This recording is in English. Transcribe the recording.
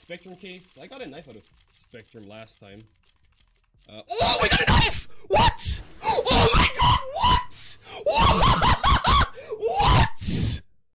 Spectrum case. I got a knife out of Spectrum last time. Oh, we got a knife!